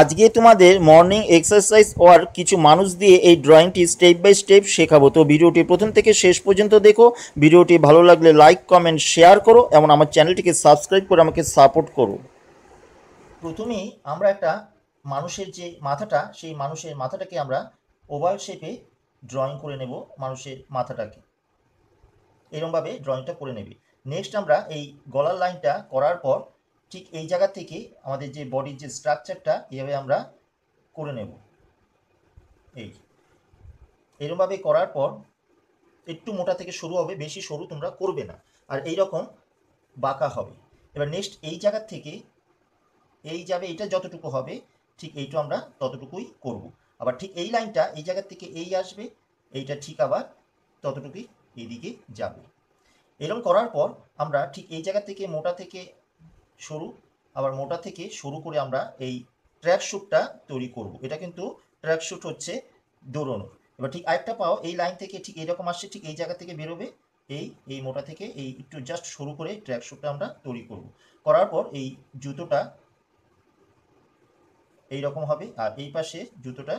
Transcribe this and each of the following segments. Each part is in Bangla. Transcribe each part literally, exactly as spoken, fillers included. আজকে তোমাদের মর্নিং এক্সারসাইজ ওয়ার কিছু মানুষ দিয়ে এই ড্রয়িংটি স্টেপ বাই স্টেপ শেখাবো। তো ভিডিওটি প্রথম থেকে শেষ পর্যন্ত দেখো। ভিডিওটি ভালো লাগলে লাইক কমেন্ট শেয়ার করো এবং আমার চ্যানেলটিকে সাবস্ক্রাইব করে আমাকে সাপোর্ট করো। প্রথমেই আমরা একটা মানুষের যে মাথাটা, সেই মানুষের মাথাটাকে আমরা ওভাল শেপে ড্রয়িং করে নেব। মানুষের মাথাটাকে এরকমভাবে ড্রয়িংটা করে নেবে। নেক্সট আমরা এই গলার লাইনটা করার পর ঠিক এই জায়গা থেকে আমাদের যে বডির যে স্ট্রাকচারটা এভাবে আমরা করে নেব। এই এরকমভাবে করার পর একটু মোটা থেকে সরু হবে, বেশি সরু তোমরা করবে না, আর এই রকম বাঁকা হবে। এবার নেক্সট এই জায়গা থেকে এই যাবে, এটা যতটুকু হবে ঠিক এইটা আমরা ততটুকুই করব। আবার ঠিক এই লাইনটা এই জায়গা থেকে এই আসবে, এইটা ঠিক আবার ততটুকুই এইদিকে যাবে। এরকম করার পর আমরা ঠিক এই জায়গা থেকে মোটা থেকে সরু, আবার মোটা থেকে সরু করে আমরা এই ট্র্যাক শ্যুটটা তৈরি করব। এটা কিন্তু ট্র্যাক শ্যুট হচ্ছে দৌড়ানোর। এবার ঠিক আরেকটা পাও এই লাইন থেকে ঠিক এইরকম আসছে, ঠিক এই জায়গা থেকে বেরোবে, এই এই মোটা থেকে এই একটু জাস্ট সরু করে ট্র্যাক শ্যুটটা আমরা তৈরি করব। করার পর এই জুতোটা এইরকম হবে, আর এই পাশে জুতোটা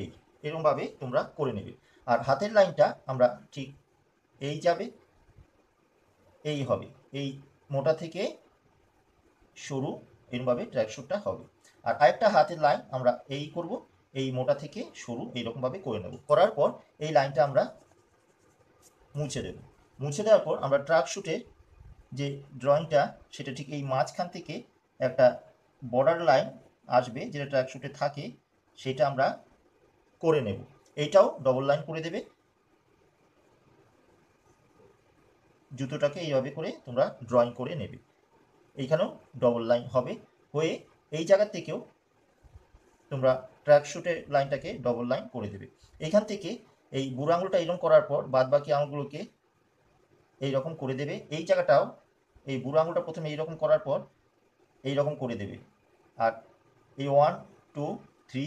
এই এরকমভাবে তোমরা করে নেবে। আর হাতের লাইনটা আমরা ঠিক এই যাবে, এই হবে, এই মোটা থেকে সরু এরকমভাবে ট্র্যাকশ্যুটটা হবে। আর আরেকটা হাতের লাইন আমরা এই করব, এই মোটা থেকে সরু এইরকমভাবে করে নেব। করার পর এই লাইনটা আমরা মুছে দেব। মুছে দেওয়ার পর আমরা ট্র্যাকশ্যুটের যে ড্রয়িংটা সেটা ঠিক এই মাঝখান থেকে একটা বর্ডার লাইন আসবে যেটা ট্র্যাকশ্যুটে থাকে, সেটা আমরা করে নেব। এইটাও ডবল লাইন করে দেবে। জুতোটাকে এইভাবে করে তোমরা ড্রয়িং করে নেবে। এইখানেও ডবল লাইন হবে, হয়ে এই জায়গা থেকেও তোমরা ট্র্যাকশ্যুটের লাইনটাকে ডবল লাইন করে দেবে। এইখান থেকে এই বুড়ো আঙুলটা এরকম করার পর বাদ বাকি আঙুলগুলোকে এইরকম করে দেবে। এই জায়গাটাও এই বুড়ো আঙুলটা প্রথমে এইরকম করার পর এইরকম করে দেবে। আর এই ওয়ান টু থ্রি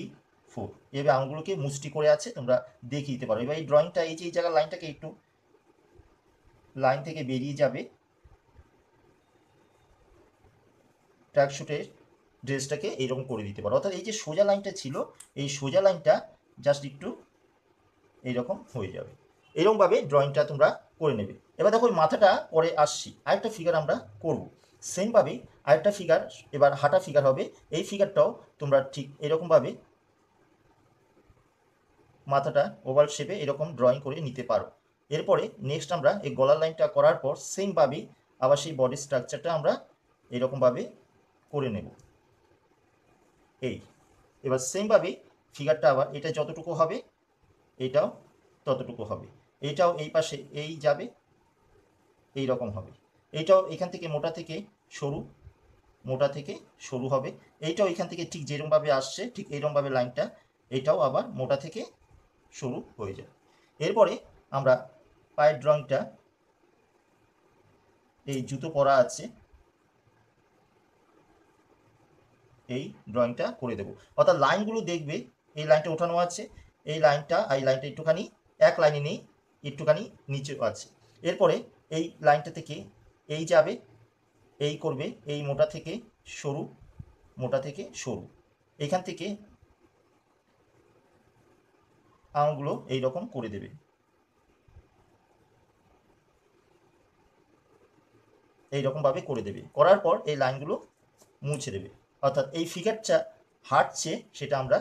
ফোর এভাবে আঙুলগুলোকে মুষ্টি করে আছে, তোমরা দেখিয়ে দিতে পারো। এবার এই ড্রয়িংটা এই যে এই জায়গার লাইনটাকে একটু লাইন থেকে বেরিয়ে যাবে। ট্র্যাকশ্যুটের ড্রেসটাকে এইরকম করে দিতে পারো, অর্থাৎ এই যে সোজা লাইনটা ছিল এই সোজা লাইনটা জাস্ট একটু এইরকম হয়ে যাবে। এরকমভাবে ড্রয়িংটা তোমরা করে নেবে। এবার দেখো মাথাটা পরে আসছি, আরেকটা ফিগার আমরা করব। সেমভাবে আরেকটা ফিগার, এবার হাঁটা ফিগার হবে। এই ফিগারটাও তোমরা ঠিক এরকমভাবে মাথাটা ওভাল শেপে এরকম ড্রয়িং করে নিতে পারো। এরপরে নেক্সট আমরা এই গলার লাইনটা করার পর সেমভাবে আবার সেই বডি স্ট্রাকচারটা আমরা এরকমভাবে করে নেব। এই এবার সেমভাবে ফিগারটা আবার এটা যতটুকু হবে এটাও ততটুকু হবে। এটাও এই পাশে এই যাবে, এই রকম হবে। এইটাও এখান থেকে মোটা থেকে সরু, মোটা থেকে সরু হবে। এইটাও এখান থেকে ঠিক যেরকমভাবে আসছে ঠিক এইরকমভাবে লাইনটা, এটাও আবার মোটা থেকে সরু হয়ে যায়। এরপরে আমরা পায়ের ড্রয়িংটা, এই জুতো পরা আছে এই ড্রয়িংটা করে দেব। অর্থাৎ লাইনগুলো দেখবে, এই লাইনটা ওঠানো আছে, এই লাইনটা এই লাইনটা একটুখানি এক লাইনে নেই, একটুখানি নিচে আছে। এরপরে এই লাইনটা থেকে এই যাবে, এই করবে, এই মোটা থেকে সরু, মোটা থেকে সরু। এখান থেকে আঙুলগুলো এইরকম করে দেবে। এইরকমভাবে করে দেবে। করার পর এই লাইনগুলো মুছে দেবে, অর্থাৎ এই ফিগারটা হাঁটছে সেটা আমরা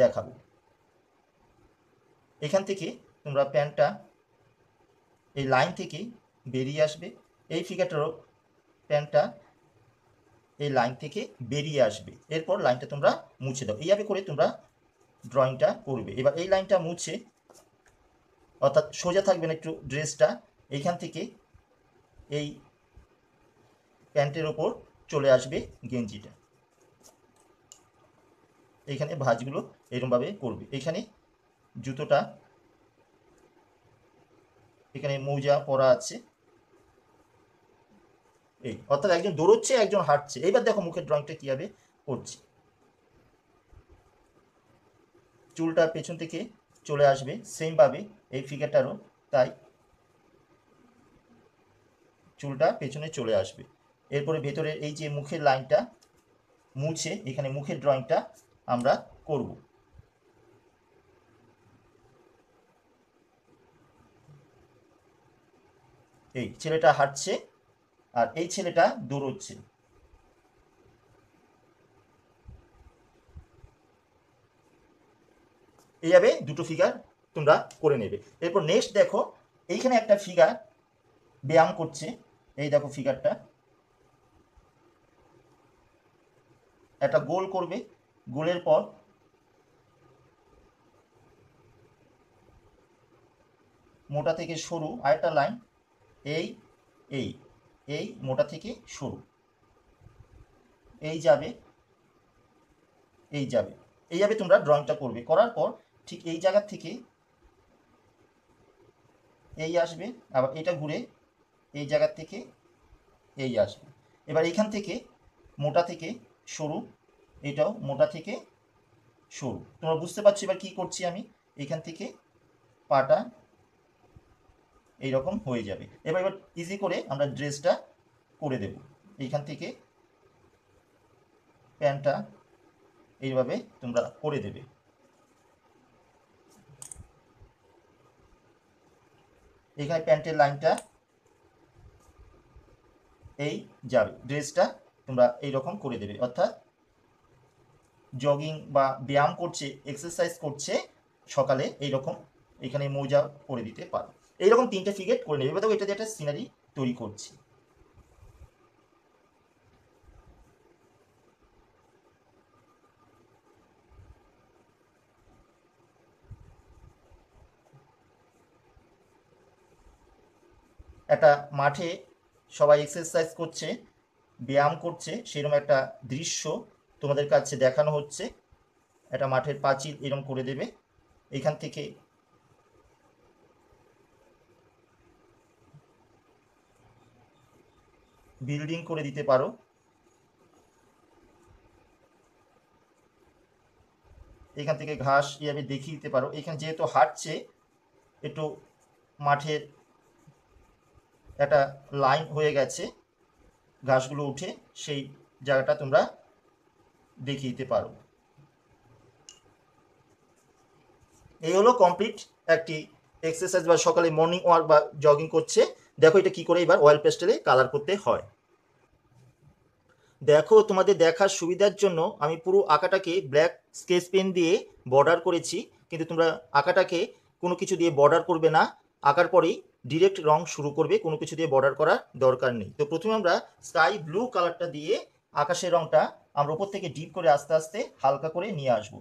দেখাবো। এখান থেকে তোমরা প্যান্টটা এই লাইন থেকে বেরিয়ে আসবে। এই ফিগারটারও প্যান্টটা এই লাইন থেকে বেরিয়ে আসবে। এরপর লাইনটা তোমরা মুছে দাও। এইভাবে করে তোমরা ড্রয়িংটা করবে। এবার এই লাইনটা মুছে, অর্থাৎ সোজা থাকবে না একটু ড্রেসটা, এইখান থেকে এই প্যান্টের ওপর চলে আসবে গেঞ্জিটা। এখানে ভাঁজগুলো এরকমভাবে করবে। এখানে জুতোটা, এখানে মৌজা পরা আছে এই, অর্থাৎ একজন দৌড়চ্ছে একজন হাঁটছে। এইবার দেখো মুখের ড্রয়িংটা কীভাবে করছি। চুলটা পেছন থেকে চলে আসবে সেমভাবে, এই ফিগারটারও তাই চুলটা পেছনে চলে আসবে। এরপরে ভেতরের এই যে মুখের লাইনটা মুছে এখানে মুখের ড্রয়িংটা আমরা করব। এই ছেলেটা হাঁটছে আর এই ছেলেটা দৌড়চ্ছে। এইভাবে দুটো ফিগার তোমরা করে নেবে। এরপর নেক্সট দেখো, এইখানে একটা ফিগার ব্যায়াম করছে। এই দেখো ফিগারটা একটা গোল করবে, গোলের পর মোটা থেকে সরু আরেকটা লাইন, এই এই এই মোটা থেকে সরু, এই যাবে এই যাবে এই যাবে তোমরা ড্রয়িংটা করবে। করার পর ঠিক এই জায়গা থেকে এই আসবে, আবার এটা ঘুরে এই জায়গা থেকে এই আসবে। এবার এখান থেকে মোটা থেকে সরু, এটাও মোটা থেকে সরু। তোমরা বুঝতে পারছো এবার কি করছি আমি, এখান থেকে পাটা এইরকম হয়ে যাবে। এবার এবার ইজি করে আমরা ড্রেসটা করে দেব। এইখান থেকে প্যান্টটা এইভাবে তোমরা করে দেবে। এখানে প্যান্টের লাইনটা এই যাবে, ড্রেসটা তোমরা এইরকম করে দেবে। অর্থাৎ জগিং বা ব্যায়াম করছে, এক্সারসাইজ করছে সকালে, এইরকম এখানে মোজা পরে দিতে পারো। এইরকম তিনটে ফিগার করে নেবে। দেখো এটা দিয়ে একটা সিনারি তৈরি করছি। একটা মাঠে সবাই এক্সারসাইজ করছে, ব্যায়াম করছে, সেরকম একটা দৃশ্য তোমাদের কাছে দেখানো হচ্ছে। একটা মাঠের পাঁচিল এরকম করে দেবে। এখান থেকে বিল্ডিং করে দিতে পারো। এখান থেকে ঘাস এভাবে দেখিয়ে দিতে পারো। এখানে যেহেতু হাঁটছে, একটু মাঠের একটা লাইন হয়ে গেছে, ঘাসগুলো উঠে সেই জায়গাটা তোমরা দেখিয়ে দিতে পারো। এই হলো কমপ্লিট একটি এক্সারসাইজ বা সকালে মর্নিং ওয়াক বা জগিং করছে। দেখো এটা কি করে এবার অয়েল পেস্টেলে কালার করতে হয়। দেখো তোমাদের দেখার সুবিধার জন্য আমি পুরো আঁকাটাকে ব্ল্যাক স্কেচ পেন দিয়ে বর্ডার করেছি, কিন্তু তোমরা আঁকাটাকে কোনো কিছু দিয়ে বর্ডার করবে না। আঁকার পরেই ডিরেক্ট রং শুরু করবে, কোনো কিছু দিয়ে বর্ডার করার দরকার নেই। তো প্রথমে আমরা স্কাই ব্লু কালারটা দিয়ে আকাশের রংটা আমরা উপর থেকে ডিপ করে আস্তে আস্তে হালকা করে নিয়ে আসব।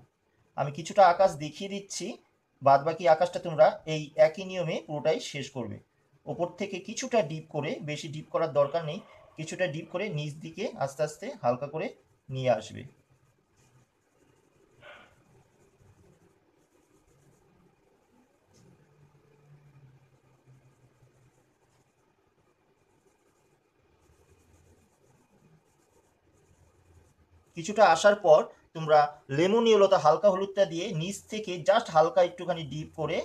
আমি কিছুটা আকাশ দেখিয়ে দিচ্ছি, বাদ বাকি আকাশটা তোমরা এই একই নিয়মে পুরোটাই শেষ করবে। ওপর থেকে কিছুটা ডিপ করে, বেশি ডিপ করার দরকার নেই, কিছুটা ডিপ করে নিচ দিকে আস্তে আস্তে হালকা করে নিয়ে আসবে। কিছুটা আসার পর তোমরা লেমন ইয়েলোটা হালকা হলুদটা দিয়ে নিচ থেকে জাস্ট হালকা একটুখানি ডিপ করে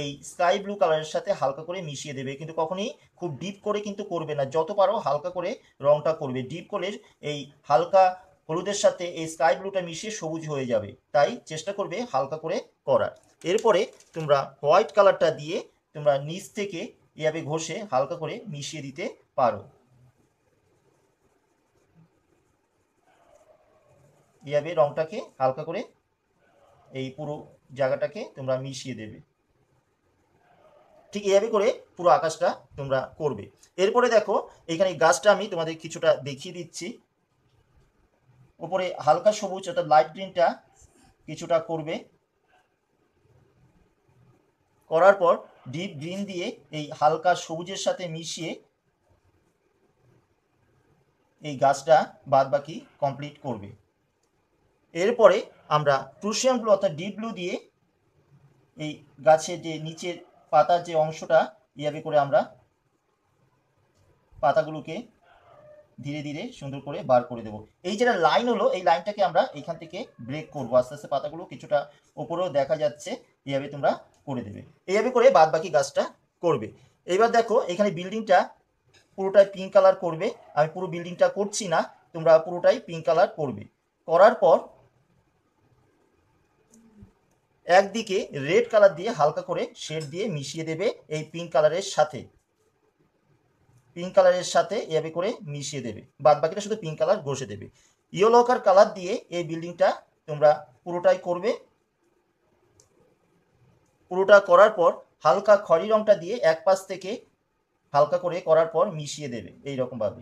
এই স্কাই ব্লু কালারের সাথে হালকা করে মিশিয়ে দেবে। কিন্তু কখনোই খুব ডিপ করে কিন্তু করবে না, যত পারো হালকা করে রংটা করবে। ডিপ করে এই হালকা হলুদের সাথে এই স্কাই ব্লুটা মিশিয়ে সবুজ হয়ে যাবে, তাই চেষ্টা করবে হালকা করে করার। এরপরে তোমরা হোয়াইট কালারটা দিয়ে তোমরা নিচ থেকে এভাবে ঘষে হালকা করে মিশিয়ে দিতে পারো। এভাবে রংটাকে হালকা করে এই পুরো জায়গাটাকে তোমরা মিশিয়ে দেবে। ঠিক এইভাবে করে পুরো আকাশটা তোমরা করবে। এরপরে দেখো এখানে গাছটা আমি তোমাদের কিছুটা দেখিয়ে দিচ্ছি। উপরে হালকা সবুজ অর্থাৎ লাইট গ্রিনটা কিছুটা করবে। করার পর ডিপ গ্রিন দিয়ে এই হালকা সবুজের সাথে মিশিয়ে এই গাছটা বাদ বাকি কমপ্লিট করবে। এরপরে আমরা প্রুশিয়ান ব্লু অর্থাৎ ডিপ ব্লু দিয়ে এই গাছের যে নিচের পাতার যে অংশটা এভাবে করে আমরা পাতাগুলোকে ধীরে ধীরে সুন্দর করে বার করে দেব। এই যেটা লাইন হলো, এই লাইনটাকে আমরা এখান থেকে ব্রেক করবো আস্তে আস্তে। পাতাগুলো কিছুটা ওপরেও দেখা যাচ্ছে, এইভাবে তোমরা করে দেবে। এইভাবে করে বাদ বাকি গাছটা করবে। এবার দেখো এখানে বিল্ডিংটা পুরোটাই পিঙ্ক কালার করবে। আমি পুরো বিল্ডিংটা করছি না, তোমরা পুরোটাই পিঙ্ক কালার করবে। করার পর একদিকে রেড কালার দিয়ে হালকা করে শেড দিয়ে মিশিয়ে দেবে এই পিঙ্ক কালারের সাথে, পিঙ্ক কালারের সাথে এভাবে করে মিশিয়ে দেবে, বাদ বাকিটা শুধু পিঙ্ক কালার ঘষে দেবে। ইয়েলোকার কালার দিয়ে এই বিল্ডিংটা তোমরা পুরোটাই করবে। পুরোটা করার পর হালকা খড়ি রঙটা দিয়ে এক পাশ থেকে হালকা করে করার পর মিশিয়ে দেবে এইরকমভাবে।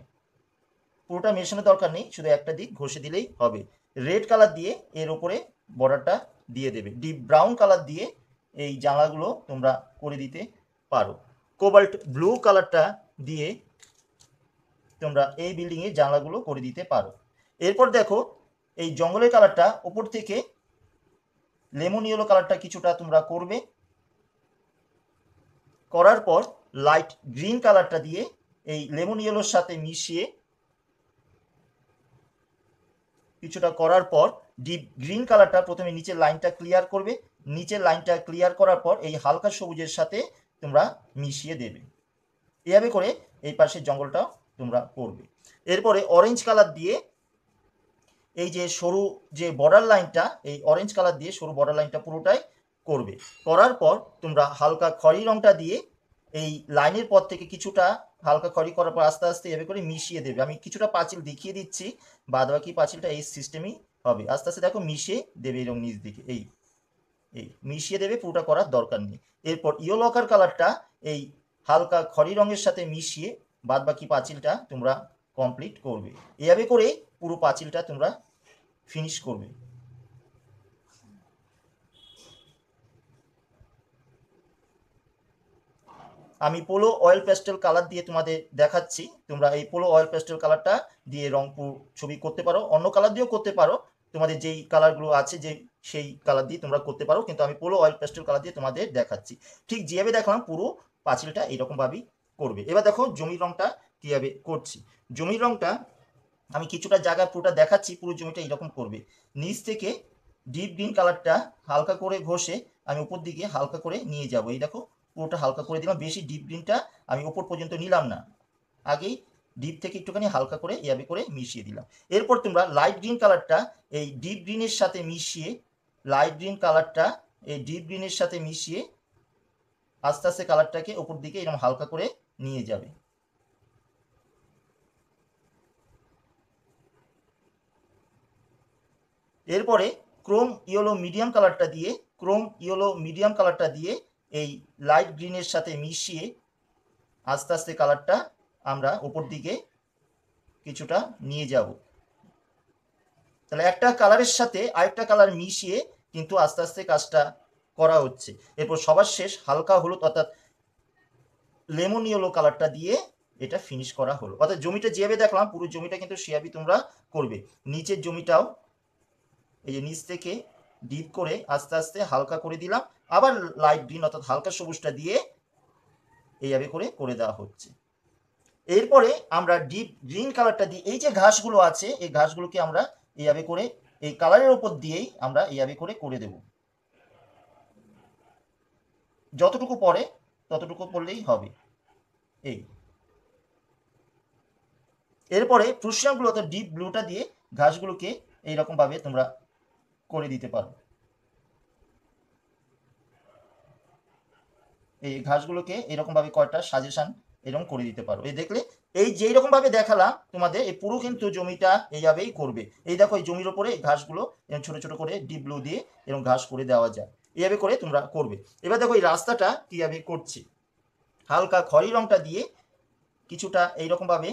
পুরোটা মেশানোর দরকার নেই, শুধু একটা দিক ঘষে দিলেই হবে। রেড কালার দিয়ে এর উপরে বর্ডারটা দিয়ে দেবে। ডিপ ব্রাউন কালার দিয়ে এই জানলাগুলো তোমরা করে দিতে পারো। কোবাল্ট ব্লু কালারটা দিয়ে তোমরা এই বিল্ডিংয়ে জানলাগুলো করে দিতে পারো। এরপর দেখো এই জঙ্গলের কালারটা ওপর থেকে লেমন ইয়েলো কালারটা কিছুটা তোমরা করবে। করার পর লাইট গ্রিন কালারটা দিয়ে এই লেমন ইয়েলোর সাথে মিশিয়ে কিছুটা করার পর ডিপ গ্রিন কালারটা প্রথমে নিচের লাইনটা ক্লিয়ার করবে। নিচের লাইনটা ক্লিয়ার করার পর এই হালকা সবুজের সাথে তোমরা মিশিয়ে দেবে। এভাবে করে এই পাশে জঙ্গলটা তোমরা করবে। এরপরে অরেঞ্জ কালার দিয়ে এই যে সরু যে বর্ডার লাইনটা, এই অরেঞ্জ কালার দিয়ে সরু বর্ডার লাইনটা পুরোটাই করবে। করার পর তোমরা হালকা খড়ি রঙটা দিয়ে এই লাইনের পর থেকে কিছুটা হালকা খড়ি করার পর আস্তে আস্তে এভাবে করে মিশিয়ে দেবে। আমি কিছুটা পাঁচিল দেখিয়ে দিচ্ছি, বাদবাকি পাঁচিলটা এই সিস্টেমই হবে। আস্তে আস্তে দেখো মিশিয়ে দেবে এরকম নিচ দিকে, এই এই মিশিয়ে দেবে, পুরোটা করার দরকার নেই। এরপর ইয়েলোকার কালারটা এই হালকা খড়ি রঙের সাথে মিশিয়ে বাদবাকি পাঁচিলটা তোমরা কমপ্লিট করবে। এভাবে করে পুরো পাঁচিলটা তোমরা ফিনিশ করবে। আমি পোলো অয়েল প্যাস্টেল কালার দিয়ে তোমাদের দেখাচ্ছি, তোমরা এই পোলো অয়েল প্যাস্টেল কালারটা দিয়ে রংপুর ছবি করতে পারো, অন্য কালার দিয়েও করতে পারো, তোমাদের যেই কালারগুলো আছে যে সেই কালার দিয়ে তোমরা করতে পারো, কিন্তু আমি পোলো অয়েল প্যাস্টেল কালার দিয়ে তোমাদের দেখাচ্ছি। ঠিক যেভাবে দেখলাম পুরো পাঁচিলটা এরকমভাবেই করবে। এবার দেখো জমির রংটা কীভাবে করছি। জমির রংটা আমি কিছুটা জায়গা পুরোটা দেখাচ্ছি, পুরো জমিটা এরকম করবে। নিচ থেকে ডিপ গ্রিন কালারটা হালকা করে ঘষে আমি উপর দিকে হালকা করে নিয়ে যাব। এই দেখো পুরোটা হালকা করে দিলাম, বেশি ডিপ গ্রিনটা আমি উপর পর্যন্ত নিলাম না, আগেই ডিপ থেকে একটুখানি হালকা করে এভাবে করে মিশিয়ে দিলাম। এরপর তোমরা লাইট গ্রিন কালারটা এই ডিপ গ্রিনের সাথে মিশিয়ে, লাইট গ্রিন কালারটা এই ডিপ গ্রিনের সাথে মিশিয়ে আস্তে আস্তে কালারটাকে উপর দিকে এরকম হালকা করে নিয়ে যাবে। এরপরে ক্রোম ইয়েলো মিডিয়াম কালারটা দিয়ে, ক্রোম ইয়েলো মিডিয়াম কালারটা দিয়ে এই লাইট গ্রিনের সাথে মিশিয়ে আস্তে আস্তে কালারটা আমরা ওপর দিকে কিছুটা নিয়ে যাব। তাহলে একটা কালারের সাথে আরেকটা কালার মিশিয়ে কিন্তু আস্তে আস্তে কাজটা করা হচ্ছে। এরপর সবার শেষ হালকা হলুদ অর্থাৎ লেমন ইয়েলো কালারটা দিয়ে এটা ফিনিশ করা হলো। অর্থাৎ জমিটা যেভাবে দেখলাম পুরো জমিটা কিন্তু সেভাবেই তোমরা করবে। নিচের জমিটাও এই যে নিচ থেকে ডিপ করে আস্তে আস্তে হালকা করে দিলাম, আবার লাইট গ্রিন অর্থাৎ হালকা সবুজটা দিয়ে এইভাবে করে করে দেওয়া হচ্ছে। এরপরে আমরা ডিপ গ্রিন কালারটা দিয়ে এই যে ঘাসগুলো আছে এই ঘাসগুলোকে আমরা এইভাবে করে এই কালারের ওপর দিয়েই আমরা এইভাবে করে করে দেব। যতটুকু পরে ততটুকু পড়লেই হবে এই। এরপরে প্রশ্নগুলো অর্থাৎ ডিপ ব্লুটা দিয়ে ঘাসগুলোকে এইরকমভাবে তোমরা করে দিতে পারো। এই ঘাসগুলোকে এরকমভাবে কয়টা সাজেশন এরকম করে দিতে পারো। এই দেখলে এই যেই রকমভাবে দেখালাম তোমাদের এই পুরো কিন্তু জমিটা এইভাবেই করবে। এই দেখো এই জমির ওপরে ঘাসগুলো এরকম ছোটো ছোটো করে ডিপ ব্লু দিয়ে এরকম ঘাস করে দেওয়া যায়। এইভাবে করে তোমরা করবে। এবার দেখো এই রাস্তাটা কীভাবে করছি। হালকা খড়ি রঙটা দিয়ে কিছুটা এইরকমভাবে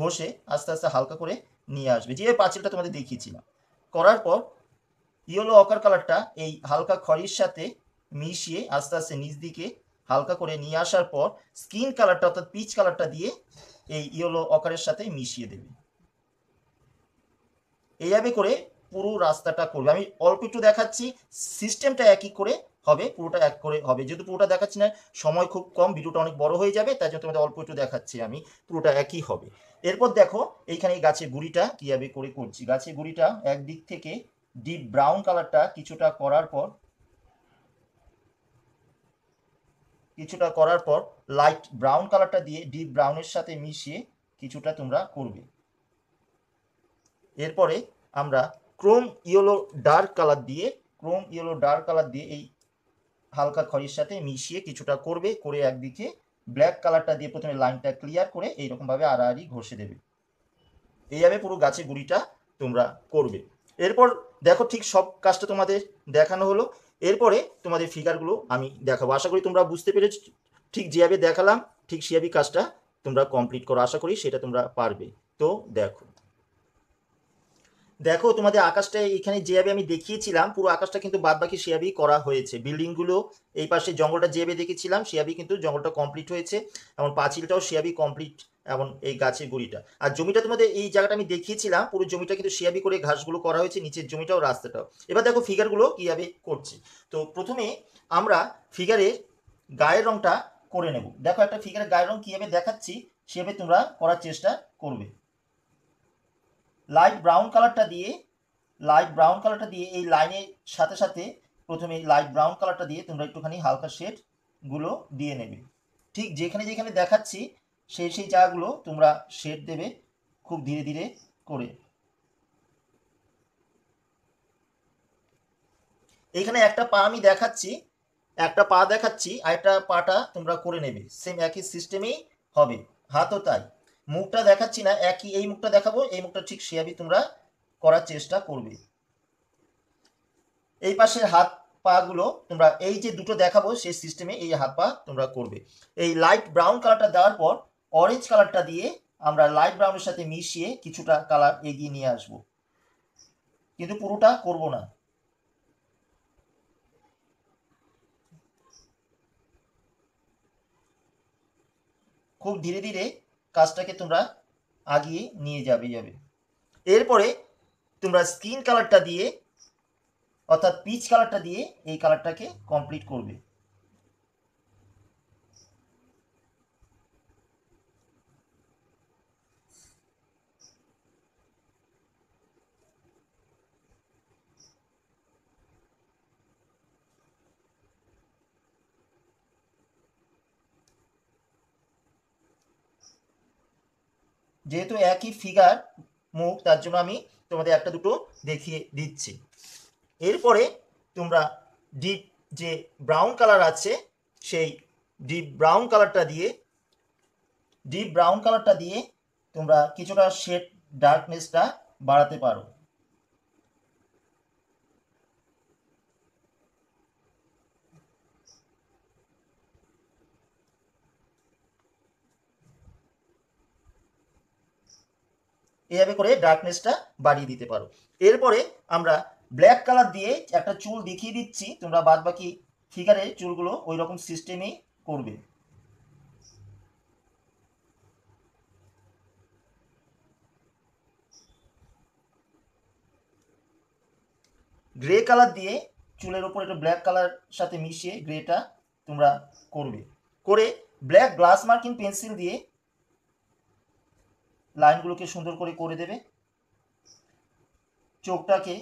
ঘষে আস্তে আস্তে হালকা করে নিয়ে আসবে, যে পাঁচিলটা তোমাদের দেখিয়েছিলাম। করার পর ইয়েলো অকার কালারটা এই হালকা খড়ির সাথে মিশিয়ে আস্তে আস্তে নিচ দিকে হালকা করে নিয়ে আসার পর স্কিন কালারটা অর্থাৎ পিচ কালারটা দিয়ে এই ইয়েলো অকারের সাথে মিশিয়ে দেবে। এইভাবে করে পুরো রাস্তাটা করবে। আমি অল্প একটু দেখাচ্ছি, সিস্টেমটা একই করে হবে, পুরোটা এক করে হবে। যেহেতু পুরোটা দেখাচ্ছি না, সময় খুব কম, ভিডিওটা অনেক বড় হয়ে যাবে, তাই জন্য তোমাদের অল্প একটু দেখাচ্ছি, আমি পুরোটা একই হবে। এরপর দেখো এইখানে গাছের গুঁড়িটা কীভাবে করে করছি। গাছের গুঁড়িটা একদিক থেকে ডিপ ব্রাউন কালারটা কিছুটা করার পর কিছুটা করার পর লাইট ব্রাউন কালারটা দিয়ে ডিপ ব্রাউনের সাথে মিশিয়ে কিছুটা তোমরা করবে। এরপরে আমরা ক্রোম ইয়েলো ডার্ক কালার দিয়ে ক্রোম ইয়েলো ডার্ক কালার দিয়ে এই হালকা খয়েরির সাথে মিশিয়ে কিছুটা করবে, করে একদিকে ব্ল্যাক কালারটা দিয়ে প্রথমে লাইনটা ক্লিয়ার করে এইরকমভাবে আড়াআড়ি ঘষে দেবে। এইভাবে পুরো গাছে গুঁড়িটা তোমরা করবে। এরপর দেখো ঠিক সব কাজটা তোমাদের দেখানো হলো। এরপরে তোমাদের ফিগারগুলো আমি দেখাবো। আশা করি তোমরা বুঝতে পেরেছো, ঠিক যেভাবে দেখালাম ঠিক সেভাবেই কাজটা তোমরা কমপ্লিট করো। আশা করি সেটা তোমরা পারবে। তো দেখো দেখো তোমাদের আকাশটা এখানে যেভাবে আমি দেখিয়েছিলাম পুরো আকাশটা কিন্তু বাদ বাকি সেভাবেই করা হয়েছে। বিল্ডিংগুলো এই পাশে জঙ্গলটা যেভাবে দেখেছিলাম সেভাবেই কিন্তু জঙ্গলটা কমপ্লিট হয়েছে, এবং পাঁচিলটাও সেভাবেই কমপ্লিট, এবং এই গাছের গুঁড়িটা আর জমিটা তোমাদের এই জায়গাটা আমি দেখিয়েছিলাম। পুরো জমিটা কিন্তু সেভাবেই করে ঘাসগুলো করা হয়েছে, নিচের জমিটাও রাস্তাটাও। এবার দেখো ফিগারগুলো কীভাবে করছি। তো প্রথমে আমরা ফিগারের গায়ের রঙটা করে নেব। দেখো একটা ফিগারের গায়ের রঙ কীভাবে দেখাচ্ছি সেভাবে তোমরা করার চেষ্টা করবে। লাইট ব্রাউন কালারটা দিয়ে লাইট ব্রাউন কালারটা দিয়ে এই লাইনের সাথে সাথে প্রথমে লাইট ব্রাউন কালারটা দিয়ে তোমরা একটুখানি হালকা শেডগুলো দিয়ে নেবে। ঠিক যেখানে যেখানে দেখাচ্ছি সেই সেই জায়গাগুলো তোমরা শেড দেবে খুব ধীরে ধীরে করে। এখানে একটা পা আমি দেখাচ্ছি, একটা পা দেখাচ্ছি আর একটা পাটা তোমরা করে নেবে। সেম একই সিস্টেমেই হবে, হাতও তাই। মুখটা দেখাচ্ছি না, একই এই মুখটা দেখাবো, এই মুখটা ঠিক সেভাবেই তোমরা করার চেষ্টা করবে। এই পাশের হাত পাগুলো তোমরা এই যে দুটো দেখাবো সেই সিস্টেমে এই হাত পা তোমরা করবে। এই লাইট ব্রাউন কালারটা দেওয়ার পর অরেঞ্জ কালারটা দিয়ে আমরা লাইট ব্রাউনের সাথে মিশিয়ে কিছুটা কালার এগিয়ে নিয়ে আসব, কিন্তু পুরোটা করব না। খুব ধীরে ধীরে কাজটাকে তোমরা আগিয়ে নিয়ে যাবে যাবে এরপরে তোমরা স্কিন কালারটা দিয়ে অর্থাৎ পিচ কালারটা দিয়ে এই কালারটাকে কমপ্লিট করবে। যেহেতু একই ফিগার মুখ, তার জন্য আমি তোমাদের একটা দুটো দেখিয়ে দিচ্ছি। এরপরে তোমরা ডিপ যে ব্রাউন কালার আছে সেই ডিপ ব্রাউন কালারটা দিয়ে ডিপ ব্রাউন কালারটা দিয়ে তোমরা কিছুটা শেড ডার্কনেসটা বাড়াতে পারো। এইভাবে করে ডার্কনেসটা বাড়িয়ে দিতে পারো। এরপরে আমরা ব্ল্যাক কালার দিয়ে একটা চুল দেখিয়ে দিচ্ছি, তোমরা বাদ বাকি ফিগারে চুলগুলো ওই রকম সিস্টেমেই করবে। গ্রে কালার দিয়ে চুলের ওপর একটু ব্ল্যাক কালার সাথে মিশিয়ে গ্রেটা তোমরা করবে, করে ব্ল্যাক গ্লাস মার্কিং পেন্সিল দিয়ে লাইনগুলোকে সুন্দর করে করে দেবে। চোখটাকে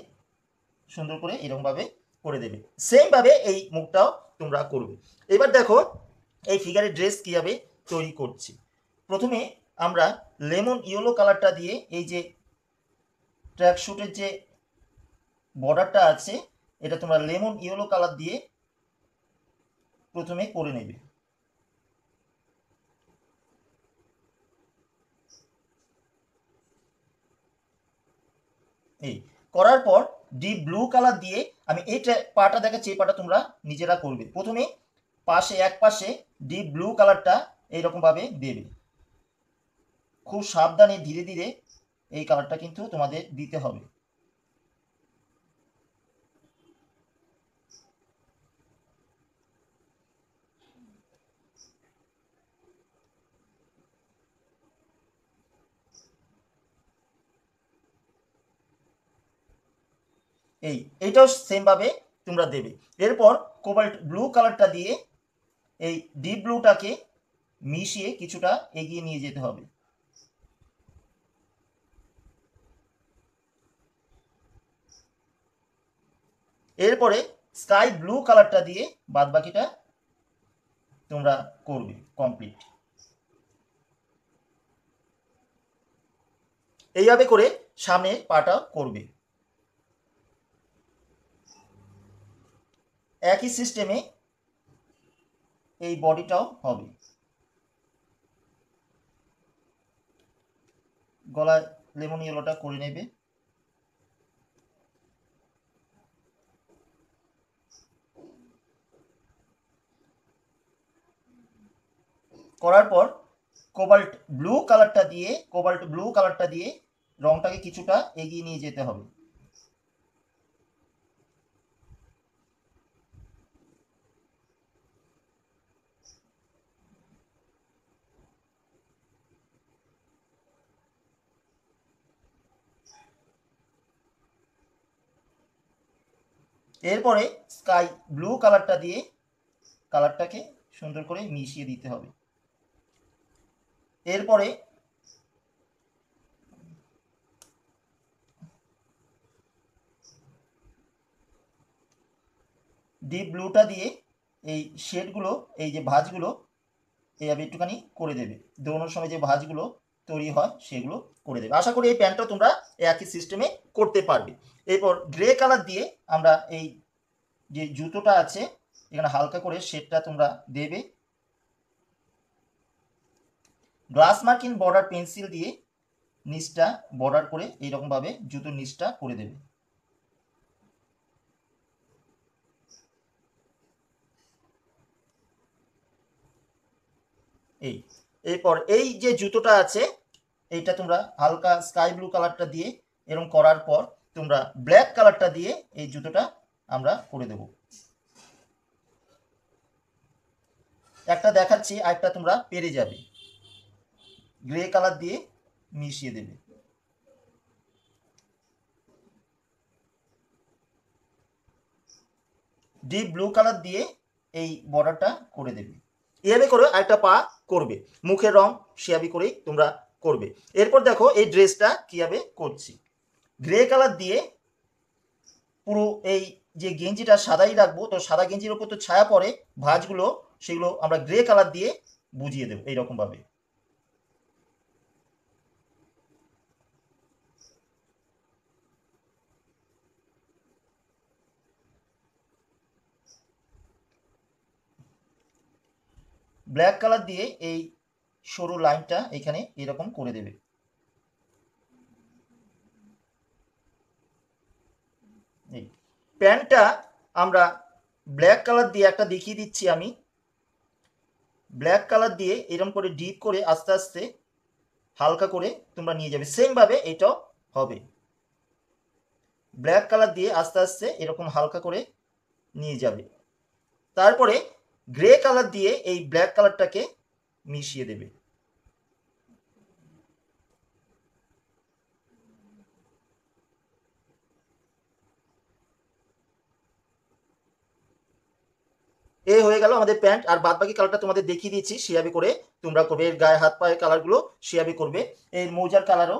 সুন্দর করে এরকমভাবে করে দেবে। সেমভাবে এই মুখটাও তোমরা করবে। এবার দেখো এই ফিগারের ড্রেস কীভাবে তৈরি করছি। প্রথমে আমরা লেমন ইয়েলো কালারটা দিয়ে এই যে ট্র্যাকস্যুটের যে বর্ডারটা আছে এটা তোমরা লেমন ইয়েলো কালার দিয়ে প্রথমে করে নেবে। এই করার পর ডিপ ব্লু কালার দিয়ে আমি এই পাটা দেখাচ্ছি, এই পাটা তোমরা নিজেরা করবে। প্রথমে পাশে এক পাশে ডিপ ব্লু কালারটা এইরকমভাবে দেবে। খুব সাবধানে ধীরে ধীরে এই কালারটা কিন্তু তোমাদের দিতে হবে। এই এইটাও সেমভাবে তোমরা দেবে। এরপর কোবাল্ট ব্লু কালারটা দিয়ে এই ডিপ ব্লুটাকে মিশিয়ে কিছুটা এগিয়ে নিয়ে যেতে হবে। এরপরে স্কাই ব্লু কালারটা দিয়ে বাদবাকিটা তোমরা করবে কমপ্লিট। এইভাবে করে সামনে পাটা করবে। একই সিস্টেমে এই বডিটাও হবে। গলায় লেমন ইয়েলোটা করে নেবে। করার পর কোবাল্ট ব্লু কালারটা দিয়ে কোবাল্ট ব্লু কালারটা দিয়ে রংটাকে কিছুটা এগিয়ে নিয়ে যেতে হবে। এরপরে স্কাই ব্লু কালারটা দিয়ে কালারটাকে সুন্দর করে মিশিয়ে দিতে হবে। এরপরে ডিপ ব্লুটা দিয়ে এই শেডগুলো, এই যে ভাঁজগুলো, এইভাবে একটুখানি করে দেবে। দৌড়ানোর সময় যে ভাঁজগুলো তৈরি হয় সেগুলো করে দেবে। আশা করি এই প্যান্টটা তোমরা একই সিস্টেমে করতে পারবে। এরপর গ্রে কালার দিয়ে আমরা এই যে জুতোটা আছে এখানে হালকা করে শেডটা তোমরা দেবে। গ্লাস মার্কিং বর্ডার পেন্সিল দিয়ে নিচটা বর্ডার করে এইরকমভাবে জুতোর নিচটা করে দেবে। এই এরপর এই যে জুতোটা আছে এইটা তোমরা হালকা স্কাই ব্লু কালারটা দিয়ে এরকম করার পর তোমরা ব্ল্যাক কালারটা দিয়ে এই জুতোটা আমরা করে দেব। একটা দেখাচ্ছি, আরেকটা তোমরা পেরে যাবে। গ্রে কালার দিয়ে মিশিয়ে দেবে। ডিপ ব্লু কালার দিয়ে এই বর্ডারটা করে দেবে। এভাবে করে আরেকটা পা করবে। মুখের রং সেভাবে করেই তোমরা করবে। এরপর দেখো এই ড্রেসটা কীভাবে করছি। গ্রে কালার দিয়ে পুরো এই যে গেঞ্জিটা সাদাই রাখবো, তো সাদা গেঞ্জির ওপর তো ছায়া পড়ে, ভাঁজগুলো সেগুলো আমরা গ্রে কালার দিয়ে বুঝিয়ে দেবো এইরকমভাবে। ব্ল্যাক কালার দিয়ে এই সরু লাইনটা এখানে এরকম করে দেবে। প্যান্টটা আমরা ব্ল্যাক কালার দিয়ে একটা দেখিয়ে দিচ্ছি আমি। ব্ল্যাক কালার দিয়ে এরকম করে ডিপ করে আস্তে আস্তে হালকা করে তোমরা নিয়ে যাবে। সেমভাবে এটাও হবে। ব্ল্যাক কালার দিয়ে আস্তে আস্তে এরকম হালকা করে নিয়ে যাবে। তারপরে গ্রে কালার দিয়ে এই ব্ল্যাক কালারটাকে মিশিয়ে দেবে। এই হয়ে গেল আমাদের প্যান্ট। আর বাদ বাকি কালারটা তোমাদের দেখিয়ে দিয়েছি, সেভাবে করে তোমরা করবে। এর গায়ে হাত পায়ের কালারগুলো সেভাবে করবে। এর মোজার কালারও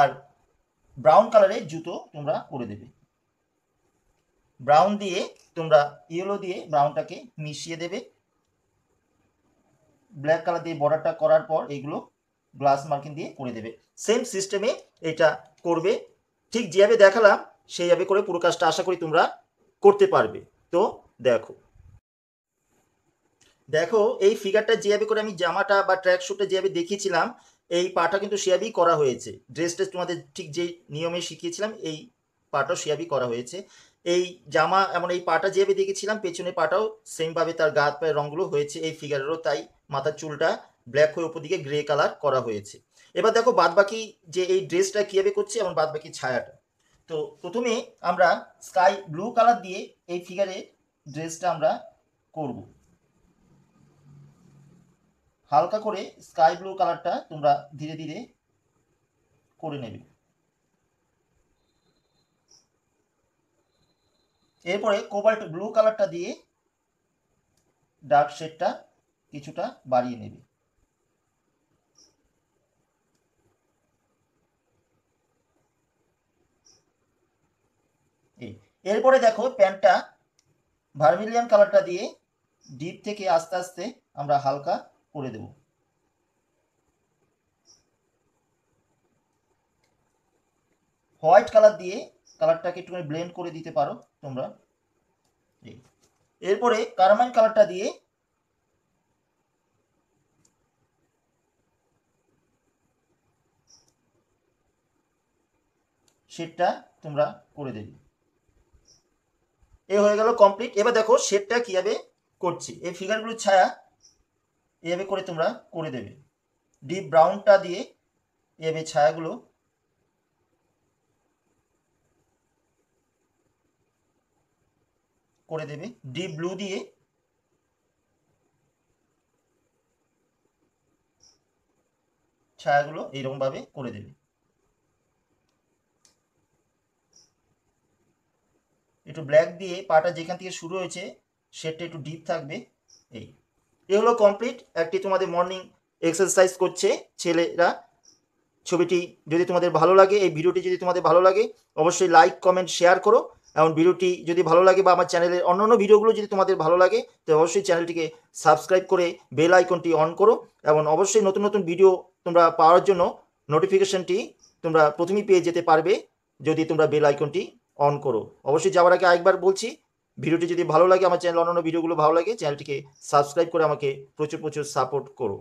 আর ব্রাউন কালারের জুতো তোমরা করে দেবে। ব্রাউন দিয়ে তোমরা ইয়েলো দিয়ে ব্রাউনটাকে মিশিয়ে দেবে। ব্ল্যাক কালার দিয়ে বর্ডারটা করার পর এইগুলো গ্লাস মার্কিং দিয়ে করে দেবে। সেম সিস্টেমে এটা করবে। ঠিক যেভাবে দেখালাম সেইভাবে করে পুরো কাজটা আশা করি তোমরা করতে পারবে। তো দেখো দেখো এই ফিগারটা যেভাবে করে আমি জামাটা বা ট্র্যাক স্যুটটা যেভাবে দেখিয়েছিলাম, এই পাটা কিন্তু সেভাবেই করা হয়েছে। ড্রেসটা তোমাদের ঠিক যে নিয়মে শিখিয়েছিলাম এই পাটাও সেভাবেই করা হয়েছে। এই জামা এমন এই পাটা যেভাবে দেখেছিলাম, পেছনে পাটাও সেমভাবে তার গা হাত পায়ের রঙগুলো হয়েছে। এই ফিগারেরও তাই, মাথার চুলটা ব্ল্যাক হয়ে উপর দিকে গ্রে কালার করা হয়েছে। এবার দেখো বাদবাকি যে এই ড্রেসটা কীভাবে করছে এবং বাদবাকি ছায়াটা। তো প্রথমে আমরা স্কাই ব্লু কালার দিয়ে এই ফিগারের ড্রেসটা আমরা করব। হালকা করে স্কাই ব্লু কালারটা তোমরা ধীরে ধীরে করে নেবে। এরপরে কোবাল্ট ব্লু কালারটা দিয়ে ডার্ক শেডটা কিছুটা বাড়িয়ে নেবে। এরপরে দেখো প্যান্টটা ভার্মিলিয়ান কালারটা দিয়ে ডিপ থেকে আস্তে আস্তে আমরা হালকা করে দেব। হোয়াইট কালার দিয়ে কালারটাকে একটুখানি ব্লেন্ড করে দিতে পারো তোমরা। जी এরপরে কারমাইন কালারটা দিয়ে শেডটা তোমরা করে দেবে। এ হয়ে গেল কমপ্লিট। এবার দেখো শেডটা কিভাবে করছি, এই ফিগারগুলো ছায়া এভাবে করে তোমরা করে দেবে। ডিপ ব্রাউনটা দিয়ে এভাবে ছায়াগুলো করে দেবে। ডিপ ব্লু দিয়ে ছায়াগুলো এইরকম ভাবে করে দেবে। একটু ব্ল্যাক দিয়ে পাটা যেখান থেকে শুরু হয়েছে সেটা একটু ডিপ থাকবে। এই এ হলো কমপ্লিট একটি তোমাদের মর্নিং এক্সারসাইজ করছে ছেলেরা। ছবিটি যদি তোমাদের ভালো লাগে, এই ভিডিওটি যদি তোমাদের ভালো লাগে অবশ্যই লাইক কমেন্ট শেয়ার করো। এবং ভিডিওটি যদি ভালো লাগে বা আমার চ্যানেলের অন্যান্য ভিডিওগুলো যদি তোমাদের ভালো লাগে তো অবশ্যই চ্যানেলটিকে সাবস্ক্রাইব করে বেল আইকনটি অন করো। এবং অবশ্যই নতুন নতুন ভিডিও তোমরা পাওয়ার জন্য নোটিফিকেশনটি তোমরা প্রথমেই পেয়ে যেতে পারবে যদি তোমরা বেল আইকনটি অন করো। অবশ্যই যাওয়ার আগে আরেকবার বলছি, ভিডিওটি যদি ভালো লাগে, আমার চ্যানেল অন্যান্য ভিডিওগুলো ভালো লাগে, চ্যানেলটিকে সাবস্ক্রাইব করে আমাকে প্রচুর প্রচুর সাপোর্ট করো।